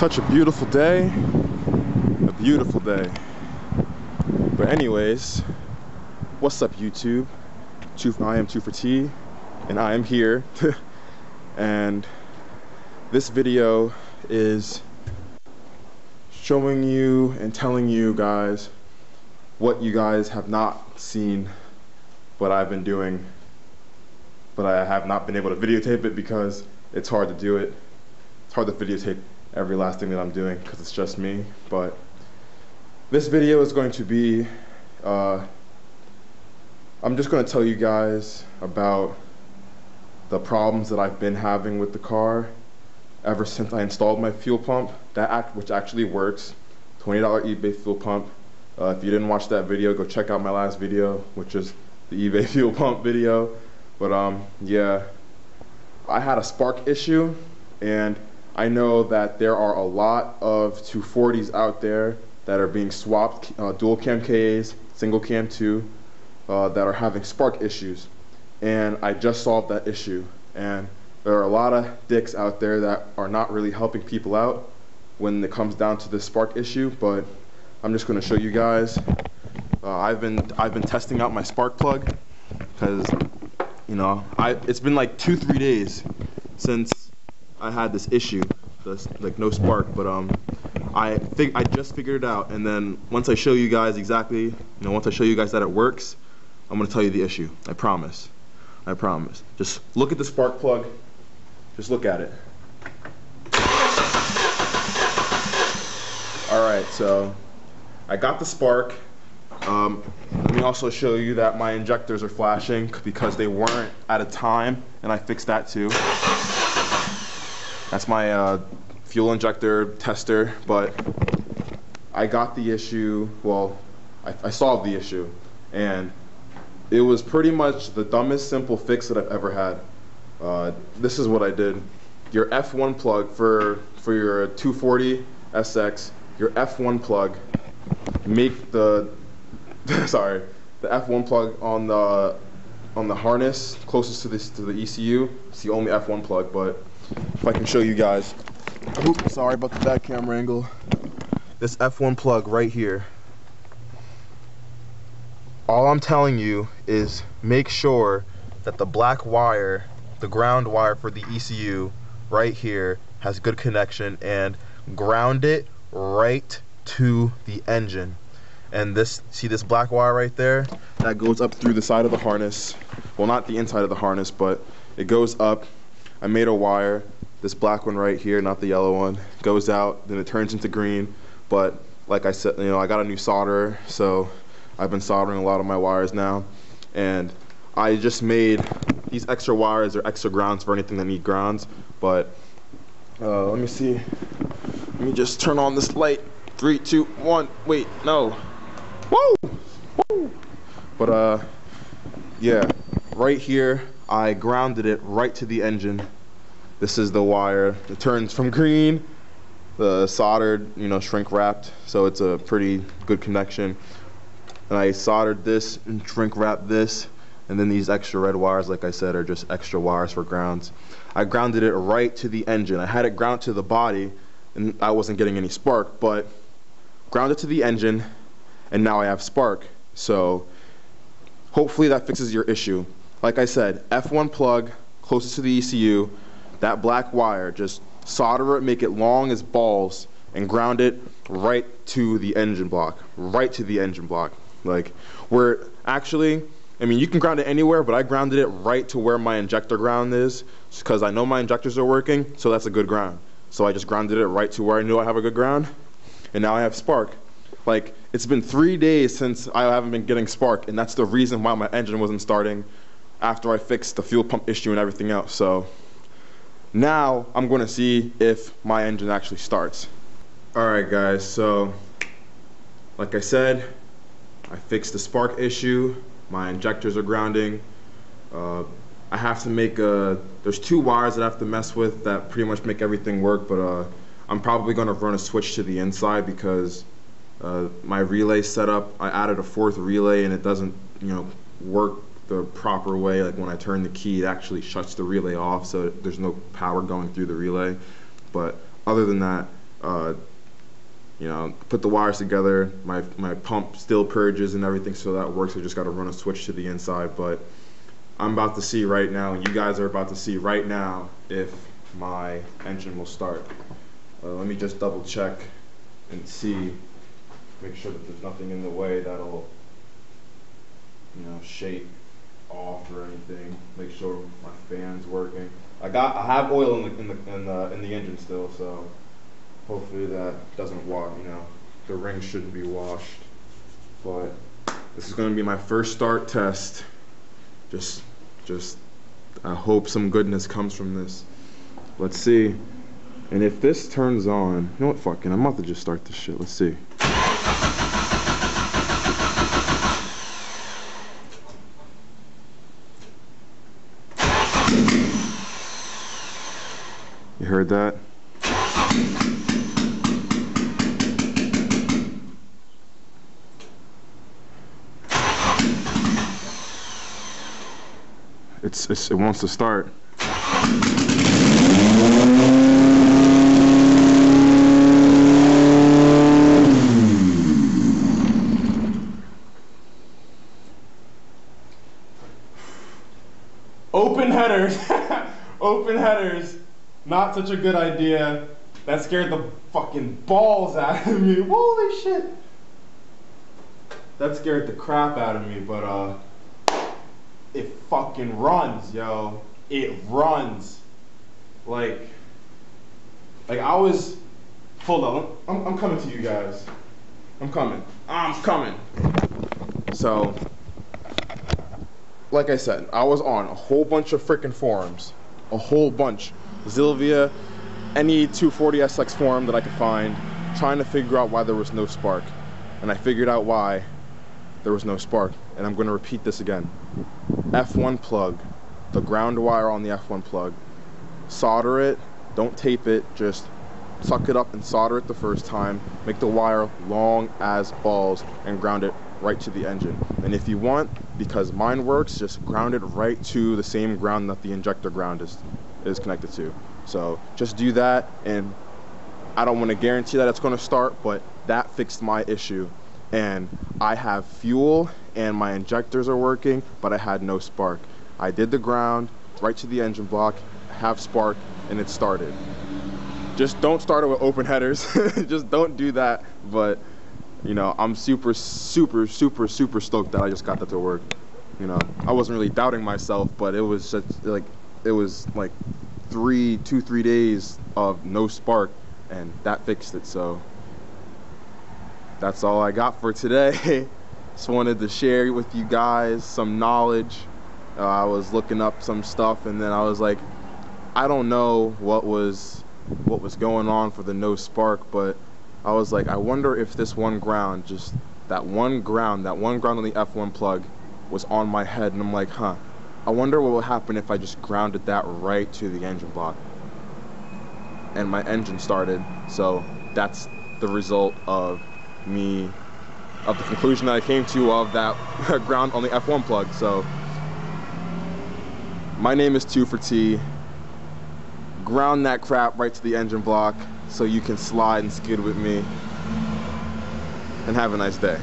Such a beautiful day. A beautiful day. But anyways, what's up YouTube? I am 2 for T, and I am here. And this video is showing you and telling you guys what you guys have not seen, what I've been doing, but I have not been able to videotape it because it's hard to do it. It's hard to videotape every last thing that I'm doing because it's just me. But this video is going to be, I'm just going to tell you guys about the problems that I've been having with the car ever since I installed my fuel pump, which actually works, $20 eBay fuel pump. If you didn't watch that video, go check out my last video, which is the eBay fuel pump video. But yeah, I had a spark issue, and I know that there are a lot of 240s out there that are being swapped, dual cam KAs, single cam 2, that are having spark issues. And I just solved that issue. And there are a lot of dicks out there that are not really helping people out when it comes down to this spark issue, but I'm just going to show you guys. I've been testing out my spark plug because, you know, it's been like 2-3 days since I had this issue, like no spark. But I think I just figured it out, and then once I show you guys exactly, you know, once I show you guys that it works, I'm going to tell you the issue. I promise. I promise. Just look at the spark plug. Just look at it. All right, so I got the spark. Let me also show you that my injectors are flashing because they weren't at a time, and I fixed that too. That's my fuel injector tester, but I got the issue, well, I solved the issue, and it was pretty much the dumbest simple fix that I've ever had. This is what I did. Your F1 plug for your 240 SX, your F1 plug, make the F1 plug on the harness closest to the ECU. It's the only F1 plug, but if I can show you guys, oops, sorry about the bad camera angle. This F1 plug right here. All I'm telling you is make sure that the black wire, the ground wire for the ECU right here, has good connection, and ground it right to the engine. And this, see this black wire right there? That goes up through the side of the harness. Well, not the inside of the harness, but it goes up. I made a wire, this black one right here, not the yellow one, goes out, then it turns into green. But like I said, you know, I got a new solderer, so I've been soldering a lot of my wires now. And I just made these extra wires or extra grounds for anything that need grounds. But let me see. Let me just turn on this light. 3, 2, 1. Wait, no. Woo! Woo! But yeah, right here I grounded it right to the engine. This is the wire. It turns from green, the soldered, you know, shrink wrapped. So it's a pretty good connection. And I soldered this and shrink wrapped this, and then these extra red wires, like I said, are just extra wires for grounds. I grounded it right to the engine. I had it ground to the body, and I wasn't getting any spark, but ground it to the engine, and now I have spark. So hopefully that fixes your issue. Like I said, F1 plug closest to the ECU, that black wire, just solder it, make it long as balls, and ground it right to the engine block, right to the engine block. Like, where actually, I mean, you can ground it anywhere, but I grounded it right to where my injector ground is because I know my injectors are working, so that's a good ground. So I just grounded it right to where I knew I have a good ground, and now I have spark. Like, it's been 3 days since I haven't been getting spark, and that's the reason why my engine wasn't starting after I fixed the fuel pump issue and everything else. So now I'm going to see if my engine actually starts. Alright guys, so like I said, I fixed the spark issue, my injectors are grounding. I have to make there's two wires that I have to mess with that pretty much make everything work, but I'm probably going to run a switch to the inside because my relay setup, I added a fourth relay and it doesn't, you know, work the proper way. Like when I turn the key, it actually shuts the relay off, so there's no power going through the relay. But other than that, You know, put the wires together. My pump still purges and everything, so that works. I just got to run a switch to the inside. But I'm about to see right now, and you guys are about to see right now, if my engine will start. Let me just double check and see, make sure that there's nothing in the way that'll, you know, shake off or anything. Make sure my fan's working. I have oil in the engine still, so. Hopefully that doesn't wash, you know, the ring shouldn't be washed. But this is going to be my first start test. Just I hope some goodness comes from this. Let's see. And if this turns on, you know what, fucking, I'm about to just start this shit. Let's see. You heard that? It wants to start. Open headers. Open headers. Not such a good idea. That scared the fucking balls out of me. Holy shit. That scared the crap out of me, but it fucking runs, yo. It runs. Like I was, hold on, I'm coming to you guys. I'm coming. So, like I said, I was on a whole bunch of freaking forums. A whole bunch. Zilvia, any 240 SX forum that I could find, trying to figure out why there was no spark. And I figured out why there was no spark. And I'm going to repeat this again. F1 plug, the ground wire on the F1 plug, solder it, don't tape it, just suck it up and solder it the first time, make the wire long as balls and ground it right to the engine. And if you want, because mine works, just ground it right to the same ground that the injector ground is connected to. So just do that, and I don't want to guarantee that it's going to start, but that fixed my issue. And I have fuel and my injectors are working, but I had no spark. I did the ground right to the engine block, have spark, and it started. Just don't start it with open headers. Just don't do that. But you know, I'm super, super, super, super stoked that I just got that to work. You know, I wasn't really doubting myself, but it was just like, it was like two, three days of no spark, and that fixed it. So that's all I got for today. Just wanted to share with you guys some knowledge. I was looking up some stuff, and then I was like, I don't know what was going on for the no spark, but I was like, I wonder if this one ground, just that one ground on the F1 plug was on my head, and I'm like, huh, I wonder what would happen if I just grounded that right to the engine block. And my engine started, so that's the result of the conclusion that I came to of that ground on the F1 plug. So my name is 2 for T. Ground that crap right to the engine block so you can slide and skid with me, and have a nice day.